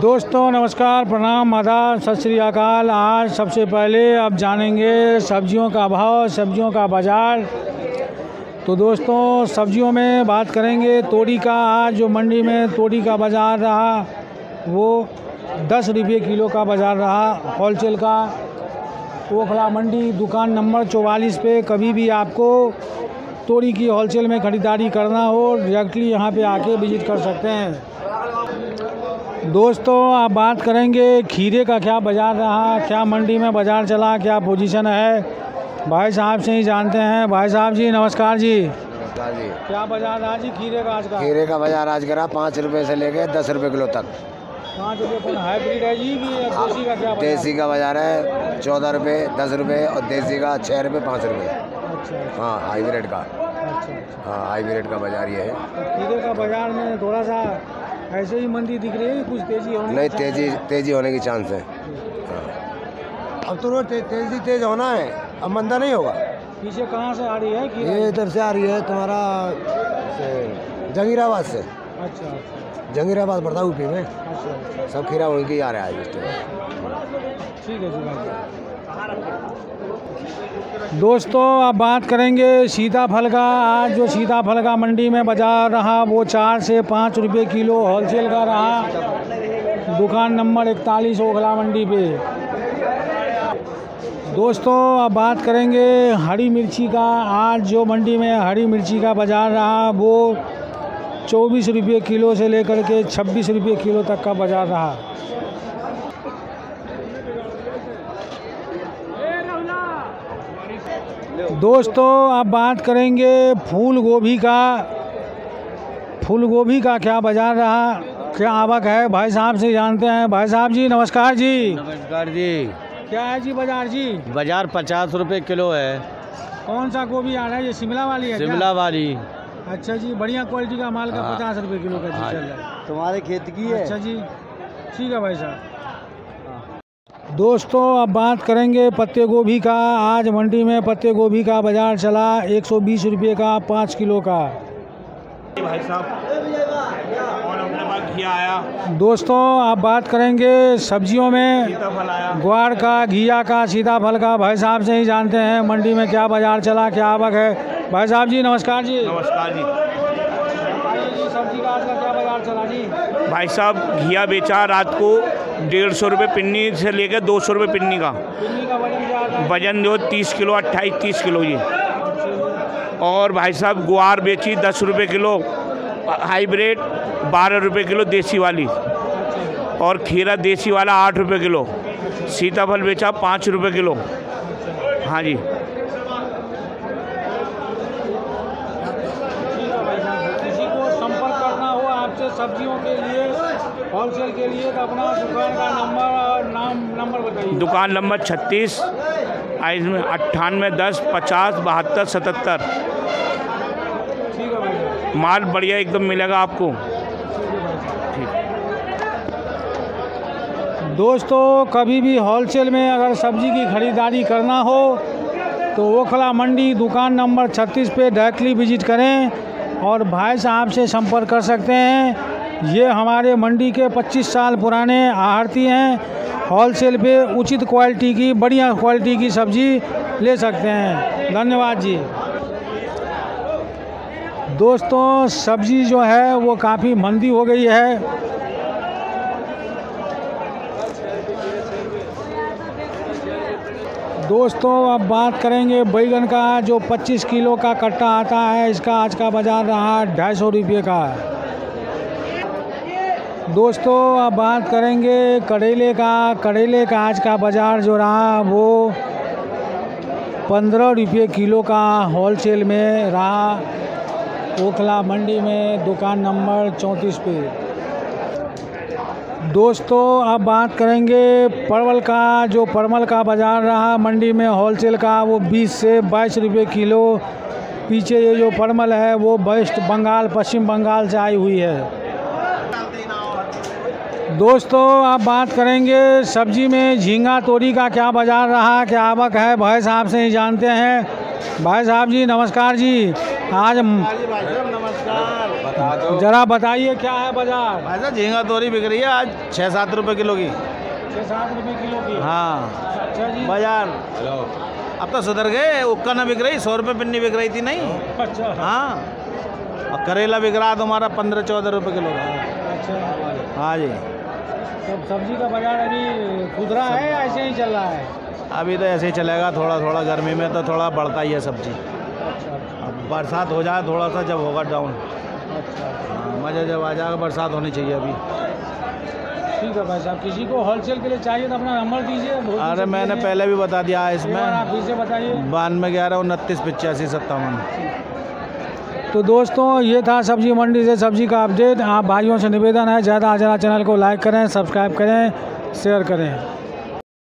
दोस्तों नमस्कार, प्रणाम, आदाब, सत श्री अकाल। आज सबसे पहले आप जानेंगे सब्जियों का भाव, सब्जियों का बाज़ार। तो दोस्तों सब्जियों में बात करेंगे तोरी का। आज जो मंडी में तोरी का बाज़ार रहा वो 10 रुपये किलो का बाज़ार रहा होलसेल का। ओखला मंडी दुकान नंबर 44 पे कभी भी आपको तोरी की होलसेल में ख़रीदारी करना हो डायरेक्टली यहाँ पे आके विज़िट कर सकते हैं। दोस्तों आप बात करेंगे खीरे का क्या बाज़ार रहा, क्या मंडी में बाज़ार चला, क्या पोजीशन है, भाई साहब से ही जानते हैं। भाई साहब जी नमस्कार जी, नमस्कार जी, क्या बाज़ार रहा जी खीरे का आज का? खीरे का बाज़ार आज गिरा 5 रुपये से लेकर 10 रुपये किलो तक। 5 रुपये हाइब्रिड है जी देसी का? क्या देसी का बाज़ार है 14 रुपये 10 रुपये और देसी का 6 रुपये 5 रुपये। हाँ हाइब्रिड का, हाँ हाइब्रिड का बाज़ार ये है। खीरे का बाज़ार में थोड़ा सा ऐसे ही मंदी दिख रही है, कुछ तेजी होने नहीं, तेजी होने की चांस है। अब तो रोज तेज होना है, अब मंदा नहीं होगा। पीछे कहाँ से आ रही है खीरे? ये इधर से आ रही है तुम्हारा जगीराबाद से। अच्छा, जगीराबाद पड़ता यूपी में। अच्छा, सब खीरा वहीं की आ रहा है। ठीक है जी। दोस्तों अब बात करेंगे सीताफल का। आज जो सीताफल का मंडी में बाज़ार रहा वो 4 से 5 रुपये किलो होलसेल का रहा, दुकान नंबर 41 ओखला मंडी पे। दोस्तों अब बात करेंगे हरी मिर्ची का। आज जो मंडी में हरी मिर्ची का बाज़ार रहा वो 24 रुपये किलो से लेकर के 26 रुपये किलो तक का बाज़ार रहा। दोस्तों अब बात करेंगे फूल गोभी का। फूल गोभी का क्या बाज़ार रहा, क्या आवक है, भाई साहब से जानते हैं। भाई साहब जी नमस्कार जी, नमस्कार जी, क्या है जी बाज़ार जी? बाज़ार 50 रुपये किलो है। कौन सा गोभी आ रहा है, ये शिमला वाली है? शिमला वाली। अच्छा जी, बढ़िया क्वालिटी का माल का 50 रुपये किलो का जी चल रहा है। तुम्हारे खेत की है? अच्छा जी, ठीक है भाई साहब। दोस्तों अब बात करेंगे पत्ते गोभी का। आज मंडी में पत्ते गोभी का बाज़ार चला 120 रुपये का 5 किलो का। भाई साहब दोस्तों आप बात करेंगे सब्जियों में ग्वार का, घिया का, सीताफल का। भाई साहब से ही जानते हैं मंडी में क्या बाज़ार चला, क्या आवक है। भाई साहब जी नमस्कार जी, नमस्कार जी, सब्जी का आज का क्या बाज़ार चला जी? भाई साहब घिया बेचा रात को 150 रुपये पिन्नी से लेकर 200 रुपये पिन्नी का। वजन जो 30 किलो, 28-30 किलो जी। और भाई साहब गुआर बेची 10 रुपये किलो हाइब्रिड, 12 रुपये किलो देसी वाली। और खीरा देसी वाला 8 रुपये किलो। सीताफल बेचा 5 रुपये किलो। हाँ जी। सब्जियों के लिए होलसेल के लिए तो अपना दुकान का नंबर और नंबर बताइए। दुकान नंबर 36 इसमें 9810 50 72 77। ठीक है भाई, माल बढ़िया एकदम मिलेगा आपको। ठीक। दोस्तों कभी भी होलसेल में अगर सब्जी की खरीदारी करना हो तो ओखला मंडी दुकान नंबर 36 पे डायरेक्टली विजिट करें और भाई साहब से संपर्क कर सकते हैं। ये हमारे मंडी के 25 साल पुराने आढ़ती हैं। होलसेल पे उचित क्वालिटी की, बढ़िया क्वालिटी की सब्जी ले सकते हैं। धन्यवाद जी। दोस्तों सब्जी जो है वो काफ़ी मंदी हो गई है। दोस्तों अब बात करेंगे बैगन का। जो 25 किलो का कट्टा आता है इसका आज का बाज़ार रहा 250 रुपये का। दोस्तों अब बात करेंगे करेले का। करेले का आज का बाज़ार जो रहा वो 15 रुपये किलो का होलसेल में रहा, ओखला मंडी में दुकान नंबर 34 पे। दोस्तों अब बात करेंगे परवल का। जो परवल का बाज़ार रहा मंडी में होलसेल का वो 20 से 22 रुपये किलो। पीछे ये जो परवल है वो वेस्ट बंगाल, पश्चिम बंगाल से आई हुई है। दोस्तों अब बात करेंगे सब्जी में झींगा तोरी का क्या बाज़ार रहा, क्या आवक है। भाई साहब से ही जानते हैं। भाई साहब जी नमस्कार जी, आज नमस्कार, जरा बताइए क्या है बाजार? भाई साहब झींगा तोरी बिक रही है आज 6-7 रुपए किलो की। 6-7 रुपए किलो की? हाँ। अच्छा जी। बाजार अब तो सुधर गए, उक्का ना बिक रही, 100 रुपए पिन्नी बिक रही थी। नहीं अच्छा। हाँ, और करेला बिक रहा तुम्हारा 15-14 रुपए किलो का। अच्छा हाँ जी। सब सब्जी का बाजार अभी खुद रहा है या ऐसे ही चल रहा है? अभी तो ऐसे ही चलेगा, थोड़ा थोड़ा गर्मी में तो थोड़ा बढ़ता ही है सब्जी। अब बरसात हो जाए थोड़ा सा, जब होगा डाउन। अच्छा मज़ा जब आ जाएगा, बरसात होनी चाहिए अभी। ठीक है भाई साहब, किसी को होलसेल के लिए चाहिए तो अपना नंबर दीजिए। अरे मैंने पहले भी बता दिया इसमें, आप इसे बताइए। 9211 29 85 57। तो दोस्तों ये था सब्जी मंडी से सब्जी का अपडेट। आप भाइयों से निवेदन है ज़्यादा से ज़्यादा चैनल को लाइक करें, सब्सक्राइब करें, शेयर करें।